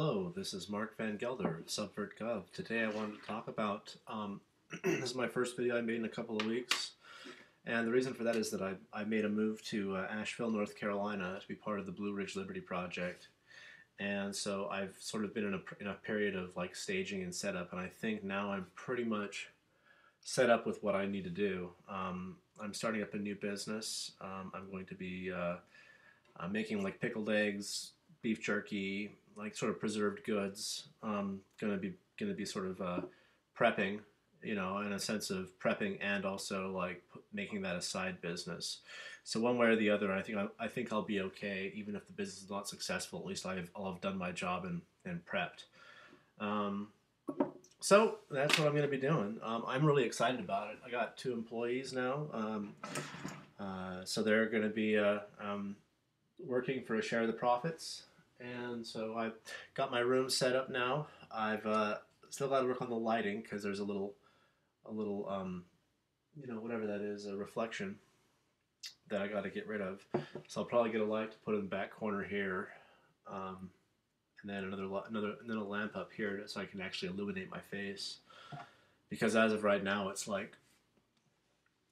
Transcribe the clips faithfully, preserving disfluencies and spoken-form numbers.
Hello, this is Mark Van Gelder of SubvertGov. Today I wanted to talk about, um, this is my first video I made in a couple of weeks, and the reason for that is that I, I made a move to uh, Asheville, North Carolina to be part of the Blue Ridge Liberty Project, and so I've sort of been in a, in a period of like staging and setup, and I think now I'm pretty much set up with what I need to do. Um, I'm starting up a new business. Um, I'm going to be uh, uh, making like pickled eggs, beef jerky, like sort of preserved goods. Um, gonna be gonna be sort of uh, prepping, you know, in a sense of prepping and also like p making that a side business. So one way or the other, I think I, I think I'll be okay, even if the business is not successful. At least I've I'll have done my job and and prepped. Um, so that's what I'm gonna be doing. Um, I'm really excited about it. I got two employees now, um, uh, so they're gonna be uh, um, working for a share of the profits. And so I've got my room set up now. I've uh, still got to work on the lighting because there's a little, a little, um, you know, whatever that is, a reflection that I got to get rid of. So I'll probably get a light to put in the back corner here, um, and then another, another, and then a lamp up here so I can actually illuminate my face. Because as of right now, it's like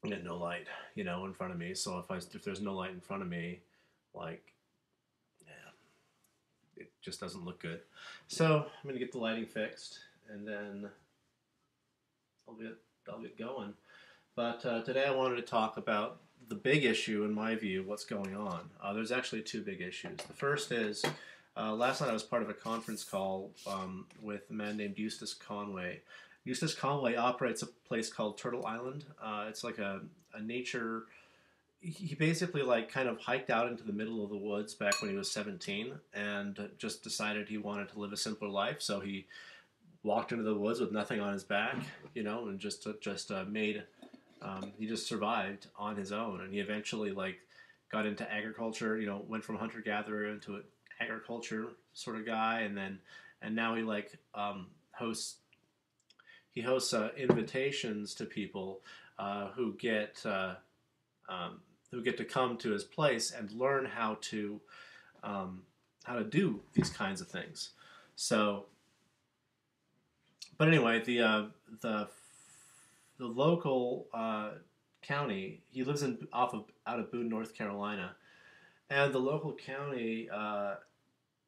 there's no light, you know, in front of me. So if I if there's no light in front of me, like, it just doesn't look good. So I'm going to get the lighting fixed, and then I'll get, I'll get going. But uh, today I wanted to talk about the big issue, in my view, what's going on. Uh, there's actually two big issues. The first is, uh, last night I was part of a conference call um, with a man named Eustace Conway. Eustace Conway operates a place called Turtle Island. Uh, it's like a, a nature... He basically like kind of hiked out into the middle of the woods back when he was seventeen and just decided he wanted to live a simpler life. So he walked into the woods with nothing on his back, you know, and just just uh, made, um, he just survived on his own. And he eventually like got into agriculture, you know, went from hunter-gatherer into an agriculture sort of guy. And then, and now he like um, hosts, he hosts uh, invitations to people uh, who get, uh, Um, who get to come to his place and learn how to um, how to do these kinds of things. So, but anyway, the uh, the the local uh, county. He lives in off of out of Boone, North Carolina, and the local county uh,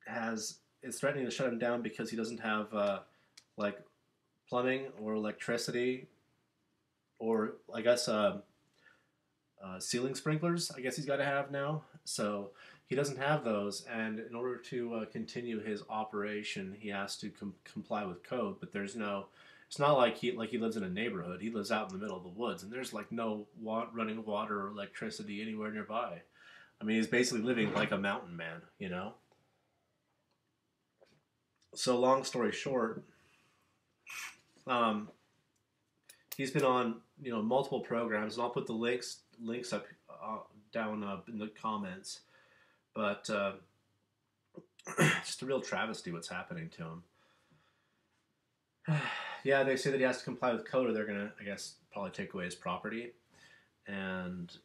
has is threatening to shut him down because he doesn't have uh, like plumbing or electricity, or I guess. Uh, Uh, ceiling sprinklers, I guess he's got to have now. So he doesn't have those, and in order to uh, continue his operation, he has to com comply with code. But there's no, it's not like he like he lives in a neighborhood. He lives out in the middle of the woods, and there's like no wa running water or electricity anywhere nearby. I mean, he's basically living like a mountain man, you know. So long story short, um, he's been on you know multiple programs, and I'll put the links. links up uh, down uh, in the comments, but uh, just a real travesty what's happening to him. Yeah, they say that he has to comply with code or they're gonna, I guess, probably take away his property. And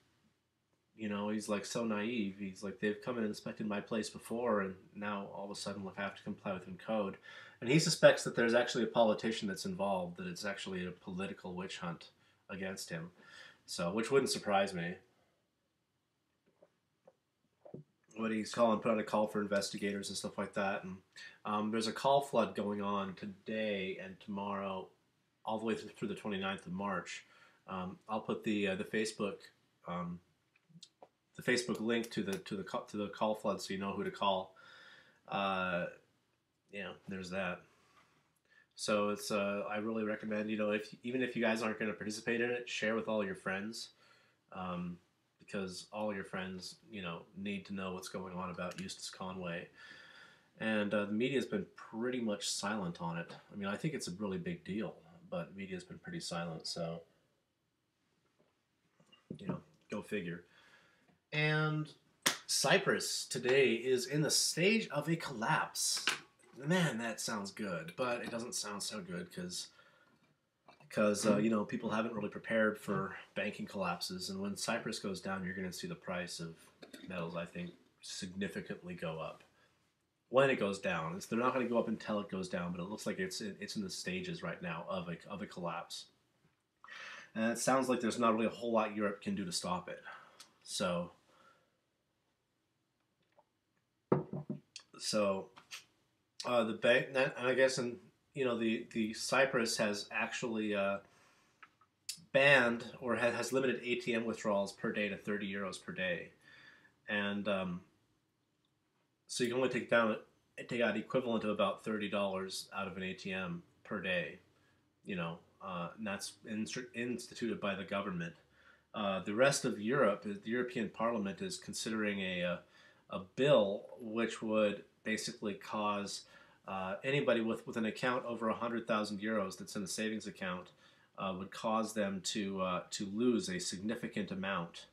you know, he's like so naive. He's like, they've come and inspected my place before, and now all of a sudden I have to comply with code. And he suspects that there's actually a politician that's involved, that it's actually a political witch hunt against him. So, which wouldn't surprise me. What he's calling, put out a call for investigators and stuff like that. And um, there's a call flood going on today and tomorrow, all the way through the twenty-ninth of March. Um, I'll put the uh, the Facebook um, the Facebook link to the to the to the call flood, so you know who to call. Uh, yeah, there's that. So it's uh, I really recommend, you know, if even if you guys aren't going to participate in it, share with all your friends, um, because all your friends, you know, need to know what's going on about Eustace Conway. And uh, the media's been pretty much silent on it. I mean, I think it's a really big deal, but the media's been pretty silent, so, you know, go figure. And Cyprus today is in the stage of a collapse. Man, that sounds good, but it doesn't sound so good because, because uh, you know, people haven't really prepared for banking collapses. And when Cyprus goes down, you're going to see the price of metals, I think, significantly go up. when it goes down. It's, they're not going to go up until it goes down, but it looks like it's it, it's in the stages right now of a, of a collapse. And it sounds like there's not really a whole lot Europe can do to stop it. So, so uh, the bank, and I guess, in, you know, the the Cyprus has actually uh, banned or has, has limited A T M withdrawals per day to thirty euros per day, and um, so you can only take down take out equivalent of about thirty dollars out of an A T M per day, you know. Uh, and that's in, instituted by the government. Uh, the rest of Europe, the European Parliament, is considering a, a, a bill which would basically cause uh, anybody with, with an account over one hundred thousand euros that's in a savings account, uh, would cause them to, uh, to lose a significant amount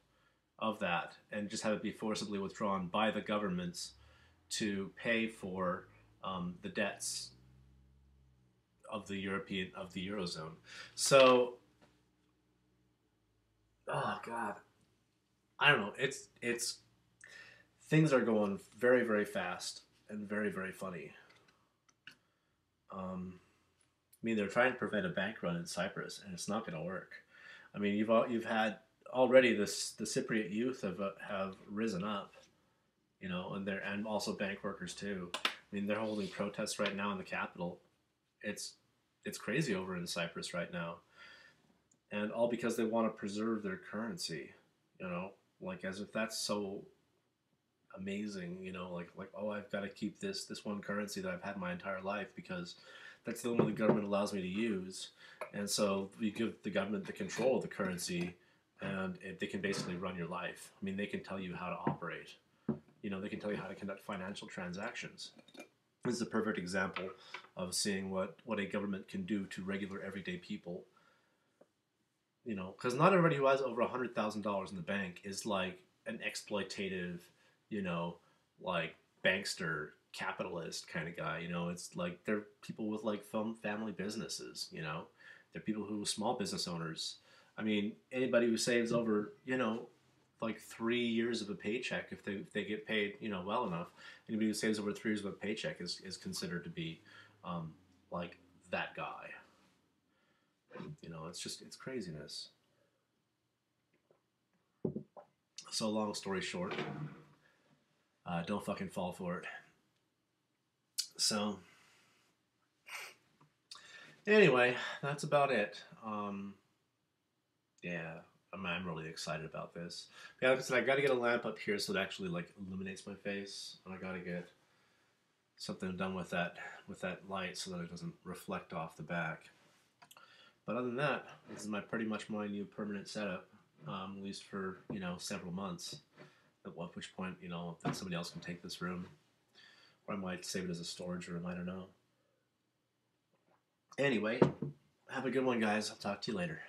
of that and just have it be forcibly withdrawn by the governments to pay for um, the debts of the European, of the Eurozone. So, oh God, I don't know. It's, it's, things are going very, very fast and very, very funny. Um, I mean, they're trying to prevent a bank run in Cyprus and it's not going to work. I mean, you've, all, you've had already this, the Cypriot youth have, uh, have risen up, you know, and they're, and also bank workers too. I mean, they're holding protests right now in the capital. It's, it's crazy over in Cyprus right now, and all because they want to preserve their currency, you know, like as if that's so amazing, you know, like, like, oh, I've got to keep this, this one currency that I've had my entire life because that's the one the government allows me to use. And so you give the government the control of the currency and it, they can basically run your life. I mean, they can tell you how to operate, you know, they can tell you how to conduct financial transactions. This is a perfect example of seeing what, what a government can do to regular everyday people. You know, because not everybody who has over one hundred thousand dollars in the bank is like an exploitative, you know, like bankster, capitalist kind of guy. You know, it's like they're people with like family businesses, you know. They're people who are small business owners. I mean, anybody who saves over, you know, like three years of a paycheck, if they, if they get paid, you know, well enough, anybody who saves over three years of a paycheck is, is considered to be um, like that guy. You know, it's just, it's craziness. So long story short, uh, don't fucking fall for it. So anyway, that's about it. Um, yeah. I'm really excited about this. Yeah, like I said, I gotta get a lamp up here so it actually like illuminates my face, and I gotta get something done with that with that light so that it doesn't reflect off the back. But other than that, this is my pretty much my new permanent setup, um, at least for, you know, several months. At which point, you know, that somebody else can take this room, or I might save it as a storage room. I don't know. Anyway, have a good one, guys. I'll talk to you later.